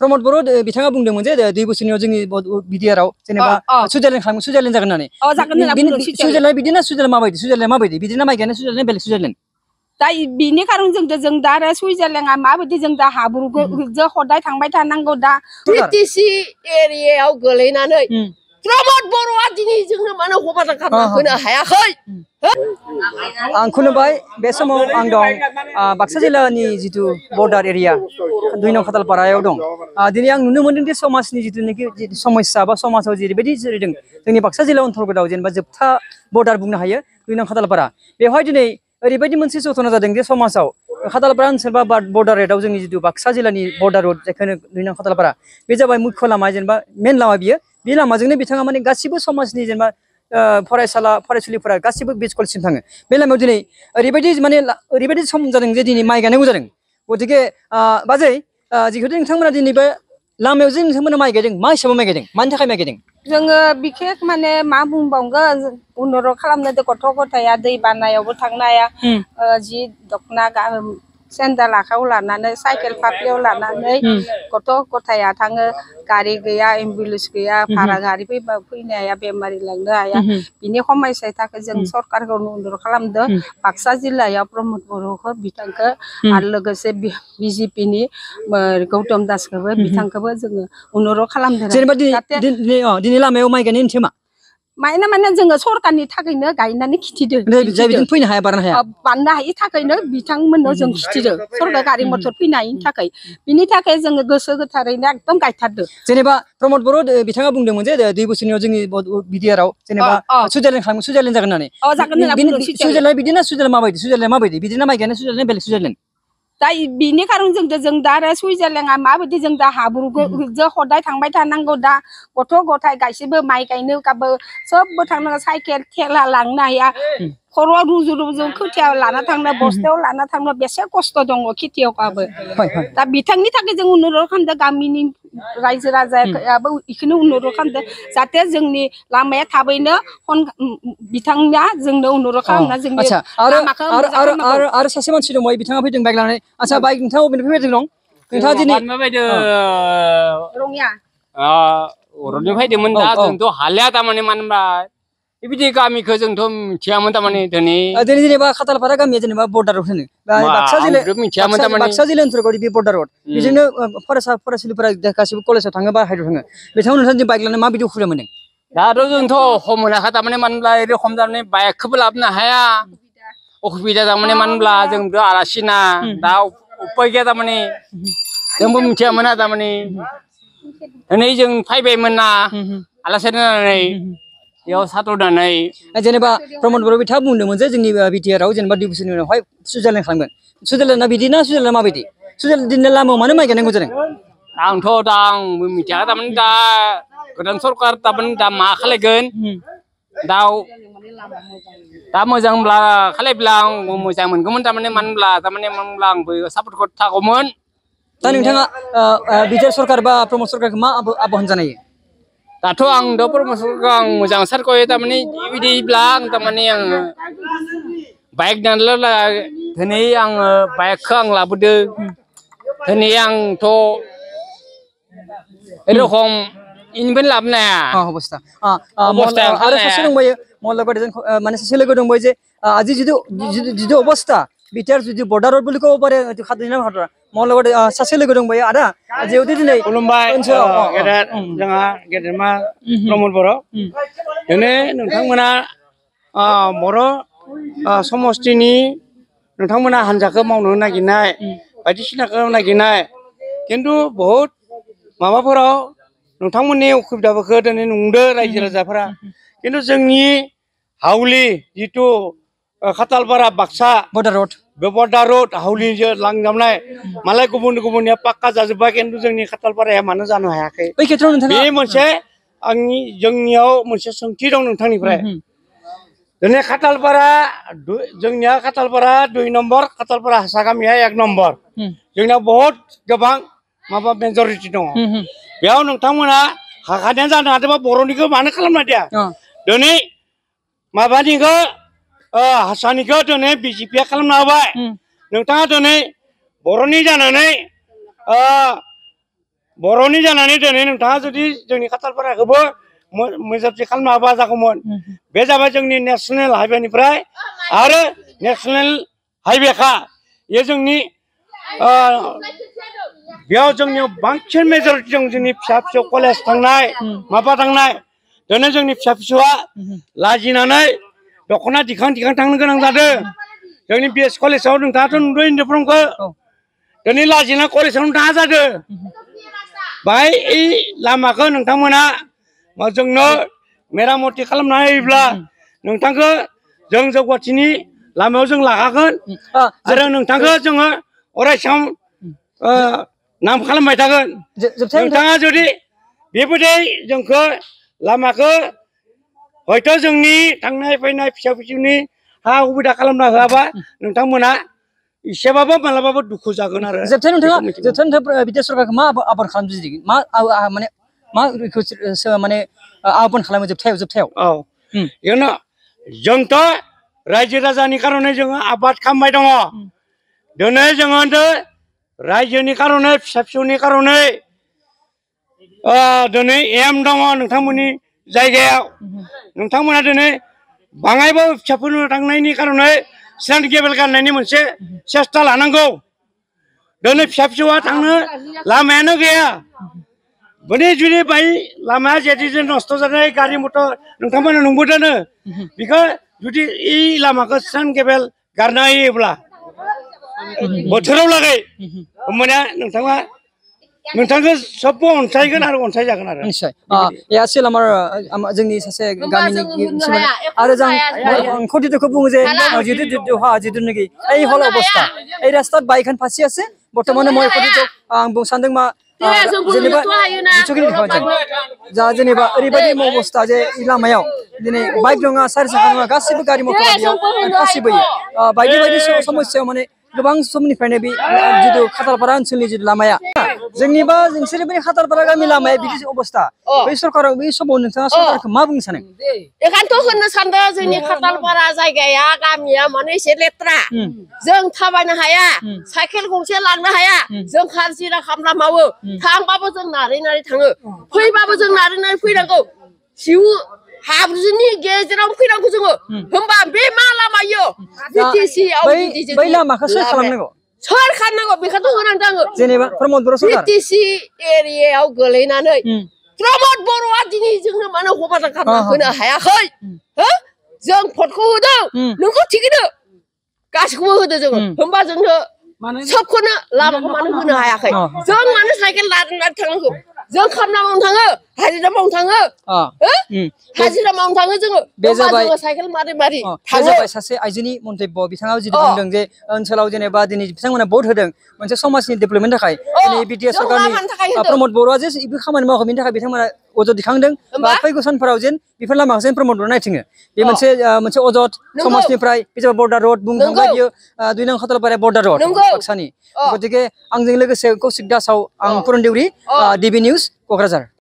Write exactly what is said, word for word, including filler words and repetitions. प्रमोद बर' बिथाङा बुंदोंमोन जे दुइ बोसोरनियाव जोंनि बिदियाराव जेनेबा सुइजारलेण्ड खालामो सुइजारलेण्ड जागोन होननानै अ जागोन होनना सुइजारलेण्ड बिदिनो सुइजारलेण्ड माबायदि सुइजारलेण्ड माबायदि बिदिनो माइ गायनाय सुइजारलेण्ड बेलेग सुइजारलेण्ड दा बिनि कारण जों जों दा आरो सुइजारलेण्डआ माबायदि जों दा हाब्रुखौ हदाय थांबाय थानांगौ दा टिटिसि एरियायाव गोलैनानै प्रमोद बर'आ दिनै जोंनो मानो हबादा खालामना होनो हायाखै आं खुलुमबाय बे समाव आं दं बाक्सा जिल्लानि जितु बर्डार एरिया दुइ नं खातालपारायाव दं दिनै आं नुनो मोनदों दि समाजनि जितुनिखि समस्या बा समाजाव जेरैबायदि जेरैदों जोंनि बाक्सा जिल्ला ओनसोलफोराव जेनेबा जोबथा बर्डार बुंनो हायो दुइ नं खातालपारा बेवहाय दिनै ओरैबायदि मोनसे जथना जादों जे समाजाव खातालपारा ओनसोल बा बर्डार रेटआव जोंनि जितु बाक्सा जिल्लानि बर्डार रड जायखौनो दुइ नं खातालपारा बे जाबाय मुख्य लामा जेनेबा मेन लामा बियो बे लामाजोंनो बिथाङा माने गासिबो समाजनि जेनेबा फरायसाला फरायसुलिफोरा गासिबो बि स्कुलसिम थाङो बे लामायाव दिनै ओरैबायदि माने ओरैबायदि सम जादों जे दिनै माइ गायनांगौ जादों गतिके बाजै जिहेतु नोंथांमोना दिनै बे लामायाव जे नोंथांमोना माइ गायदों मा हिसाबै माइ गायदों मानि थाखाय माइ गायदों जोङो बिखेख माने मा बुंबावगोन उन्नर' खालामनो गथ' गथाया दै बानायावबो थांनो हाया जि दखना सेन्देल आखायाव लानानै साइकेल फाफ्लियाव लानानै गथ' गथाया थाङो गारि गैया एम्बुलेन्स गैया भारा गारि फैबा फैनो हाया बेमारि लांनो हाया बिनि समस्यानि थाखाय जों सरकारखौ अनुर'ध खालामदों बाक्सा जिल्लायाव प्रमोद बर'खौ बिथांखौ आरो लोगोसे बिजेपिनि गौतम दासखौबो बिथांखौबो जोङो अनुर'ध खालामदों जेनेबा दिनै लामायाव माइ गायनायनि थेमा माइना माने जोङो सरकारनि थाखायनो गायनानै खिथिदों जाय बिदिनो फैनो हाया बारनो हाया बारनो हायि थाखायनो बिथांमोननो जों खिथिदों सरकार गारि मटर फैनो हायिनि थाखाय बिनि थाखाय जोङो गोसो गोथारैनो एकदम गायथारदों जेनेबा प्रमोद बर' बिथाङा बुंदोंमोन जे दुइ बोसोरनियाव जोंनि बिदियाराव जेनेबा सुइजारलेण्ड खालामो सुइजारलेण्ड जागोन होननानै अ जागोन होनना सुइजारलेण्ड बिदिनो सुइजारलेण्ड माबायदि सुइजारलेण्ड माबायदि बिदिनो माइ गायनाय सुइजारलेण्ड बेलेग सुइजारलेण्ड दा बिनि कारण जों जों दा आरो सुइजारलेण्डआ माबायदि जों दा हाब्रुखौ हदाय थांबाय थानांगौ दा गथ' गथाय गासैबो माइ गायनोबाबो सबबो थांनांगौ साइकेल थेला लांनो हाया खर'आव रुजु रुजु खोथिया लाना थांनो बस्तायाव लाना थांनो बेसे खस्थ' दङ खेथियावबाबो दा बिथांनि थाखाय जों अनुर'ध खालामदों गामिनि रायजो राजायाबो बेखौनो अनुर'ध खालामदों जाहाथे जोंनि लामाया थाबैनो बिथांनिया जोंनो अनुर'ध खालामना जोंनि लामाखौ आरो सासे मानसि दङ बिथाङा फैदों बाइक लानानै आस्सा बाइक नोंथाङा अबेनिफ्राय फैदों दं नोंथाङा दिनै रङिया रङिया फैदोंमोन दा जोंथ' हालिया थारमाने मानो होनबा बिदि गामिखौ जोंथ' मिथियामोन थारमाने दिनै दिनै जेनेबा खातालपारा गामिया जेनेबा बर्डार रड होनो बाक्सा जिल्लायाव मिथियामोन थारमाने बाक्सा जिल्ला ओनसोलखौ बे बर्डार रड बिदिनो फरायसा फरायसुलिफोरा गासिबो कलेजाव थाङो बा हाइदर थाङो बिथांमोन नोंथांनि बाइक लानानै माबायदि उखुबिदा मोनदों दाथ' जोंथ' खम मोनाखा थारमाने मानो होनब्ला ओरै खम थारमाने बाइकखौबो लाबोनो हाया असुबिदा थारमाने मानो होनब्ला जोंथ' आलासिना दा उपाय गैया थारमाने जोंबो मिथियामोना थारमाने दिनै जों फैबायमोन ना आलासि जानानै याव साथ'नानै जेनेबा प्रमोद बर' बिथाङा बुंदोंमोन जे जोंनि बिटिआराव जेनेबा दुइ बोसोरनि उनावहाय सुइजारलेण्ड खालामगोन सुइजारलेण्डआ बिदिना सुइजारलेण्डआ माबायदि सुइजारलेण्डनि लामायाव मानो माइ गायनांगौ जादों आंथ' दा आंबो मिथिया थारमाने दा गोदान सरकार थारमाने दा मा खालायगोन दा दा मोजांब्ला खालायब्ला आं मोजां मोनगौमोन थारमाने मानो होनब्ला थारमाने मानो होनब्ला आंबो सापर्ट खालामगौमोन दा नोंथाङा बिटिआर सरकार बा प्रमोद सरकारखौ मा आबहान जानायो दाथ' आं दा प्रमोदखौ आं मोजां सारख'यो थारमाने बिदिब्ला आं थारमाने आङो बाइक दानला दिनै आङो बाइकखौ आं लाबोदों दिनै आंथ' एरखम इनिफ्राय लाबोनो हाया अबस्था आरो सासे दंबायो मल्लगडजों माने सासे लोगो दंबायो जे आजि जिदु जिदु अबस्था बिटिआर जुदि बर्डार रड बुलिखौ बारे खादिना हादरा मल्लगड सासे लोगो दंबायो आदा जेवदि दिनै खुलुमबाय गेदेर जोंहा गेदेरमा प्रमोद बर' दिनै नोंथांमोना बर' समस्थिनि नोंथांमोना हान्जाखौ मावनो नागिरनाय बायदिसिनाखौ नागिरनाय खिन्थु बहुत माबाफोराव नोंथांमोननि असुबिदाफोरखौ दिनै नुदों रायजो राजाफोरा खिन्थु जोंनि हावलि जितु खातालपारा बाक्सा बर्डार रड बे बर्डार रड हावलिजों लांजाबनाय मालाय गुबुन गुबुननिया पाक्का जाजोब्बाय खिन्थु जोंनि खातालपाराया मानो जानो हायाखै बे खेथ्रआव नोंथाङा बे मोनसे आंनि जोंनियाव मोनसे सोंथि दं नोंथांनिफ्राय दिनै खातालपारा जोंनिया खातालपारा दुइ नम्बर खातालपारा हासा गामिया एक नम्बर जोंना बहुत गोबां माबा मेजरिटि दङ बेयाव नोंथांमोना हाखानाया जानो हादोंबा बर'निखौ मानो खालामना दिया दिनै माबानिखौ हासानिखौ दिनै बिजेपिया खालामना होबाय नोंथाङा दिनै बर'नि जानानै बर'नि जानानै दिनै नोंथाङा जुदि जोंनि खाथालफोराखौबो मोजाबथि खालामनो हाबा जागौमोन। बे जाबाय जोंनि नेशनल हाइवेनिफ्राय आरो नेशनल हाइवेखा ये जोंनि बेयाव जोंनि बांसिन मेजरिटि जों जोंनि फिसा फिसौ कलेज थांनाय माबा थांनाय दिनै जोंनि फिसा फिसौआ लाजिनानै दख'ना दिखां दिखां थांनो गोनां जादों। जोंनि बिएस कलेजाव नोंथाङाथ' नुदों हिन्दुफोरखौ दिनै लाजिना कलेजावनो थाङा जादों। भाई लामाखौ नोंथांमोना जोंनो मेरामति खालामना होयोब्ला नोंथांखौ जों जौगाथिनि लामायाव जों लागागोन आरो नोंथांखौ जोङो अरायसम नाम खालामबाय थागोन। नोंथाङा जुदि बेबायदि जोंखौ लामाखौ हयथ' जोंनि थांनाय फैनाय फिसा फिसौनि हा हुबिदा खालामना होआबा नोंथांमोना इसेबाबो मालाबाबो दुखु जागोन आरो। जोबथाय नोंथाङा जोबथाय नोंथाङा बिटिआर सरकारखौ मा आबाद खालामदों मा माने मा माने आबाद खालामो जोबथायाव जोबथायाव औ जोंनो जोंथ' रायजो राजानि कारणे जोङो आबाद खालामबाय दङ। दिनै जोङो रायजोनि कारणे फिसा फिसौनि कारणे दिनै एम दङ नोंथांमोननि जायगायाव। नोंथांमोना दिनै बाङायबो फिसाफोरनो थांनायनि कारणे स्ट्रेन्ड गेबेल गारनायनि मोनसे सेस्था लानांगौ। दिनै फिसा फिसौआ थांनो लामायानो गैया। बोरै जुदि बाय लामाया जेदिजों नस्थ' जानाय गारि मटर नोंथांमोना नुबोदोंनो। बेखौ जुदि इ लामाखौ स्ट्रेन्ड गेबेल गारना होयोब्ला बोथोराव लागै होमबाना नोंथाङा नोंथांखौ सबबो अनसायगोन आरो अनसायजागोन आरो निश्चय। यासिल आमार जोंनि सासे गामिनि आरो जों खथिखौ बुङो जे जिदु जिदु हा जिदुनिखि এই হল অবস্থা এই রাস্তাত বাইখান ফাঁসি আছে বর্তমানে মই খथिखौ आं बुं सानदों मा जेनेबा जिचुगिनि थाबाय जा जेनेबा ओरैबायदि अबस्था जे लामायाव दिनै बाइक दङा सारि साखा दङा गासिबो गारि मटर बेयाव गासिबो बायदि बायदि समस्या माने गोबां समनिफ्रायनो बे जिथु खाथालपारा ओनसोलनि जिथु लामाया जोंनिबा जोंसोरो बे खाथालपारा गामि लामाया बिदि अबस्था बे सरकाराव बे समाव नोंथाङा सरकारखौ मा बुंनो सानो? बेखायनोथ' होननो सानदों जोंनि खाथालपारा जायगाया गामिया माने एसे लेथ्रा। जों थाबायनो हाया साइकेल गंसे लांनो हाया। जों हाजिरा खामला मावो थांबाबो जों नारै नारै थाङो फैबाबो जों नारै नारै फैनांगौ। जिउ हाब्रुनि गेजेराव फैनांगौ जोङो होमबा बे मा लामायो बिटिसिआव बिदि बै लामाखौ सोर खालामनांगौ सोर खालामनांगौ बेखौथ' होनांदों आङो। जेनेबा प्रमद बर' सरकार बिटिसि एरियायाव गोलैनानै प्रमद बर'आ दिनै जोंनो मानो हबादा खालामना होनो हायाखै हो? जों भटखौ होदों नोंखौ थिगैनो गासिखौबो होदों जोङो होमबा जोंनो सबखौनो लामाखौ मानो होनो हायाखै? जों मानो साइकेल लानानै थांनांगौ? जों खामला मावनो थाङो हाजिरा मावनो थाङो हाजिरा मावनो थाङो जोङो बे जाबाय साइकेल मारै मारै थाङो। जाबाय सासे आइजोनि मन्तब्य बिथाङा जिदि बुंदों जे ओनसोलाव जेनेबा दिनै बिथांमोना भट होदों मोनसे समाजनि डेभेलपमेन्ट थाखाय दिनै बिटिआर सरकारनि प्रमद बर'आ जे इबो खामानि मावखो बेनि थाखाय बिथांमोना अजद दिखांदों बा फैगौ सानफोराव जेन बेफोर लामाखौ जेन प्रमद बर'आ नायथिङो बे मोनसे मोनसे अजद समाजनिफ्राय बे जाबाय बर्डार रड बुंनो थांबाय बियो दुइ नं खाथालपारा बर्डार रड बाक्सानि। गतिके आंजों लोगोसे कौशिक दासाव आं पुरनदेउरि डिबि निउज क'क्राझार।